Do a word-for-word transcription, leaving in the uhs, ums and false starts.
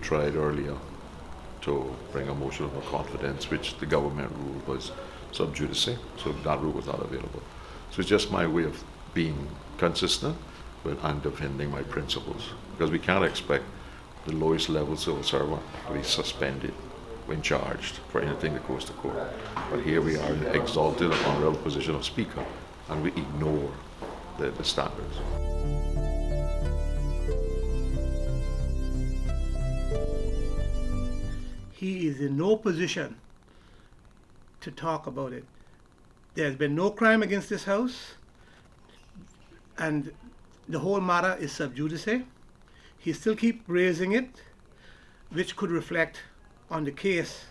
tried earlier to bring a motion of no confidence, which the government rule was sub judice, so that rule was not available. So it's just my way of being consistent with and defending my principles, because we can't expect the lowest level civil servant to be suspended when charged for anything that goes to court. But here we are exalted in the honorable position of Speaker, and we ignore the, the standards. He is in no position to talk about it. There has been no crime against this house, and the whole matter is sub judice. He still keeps raising it, which could reflect on the case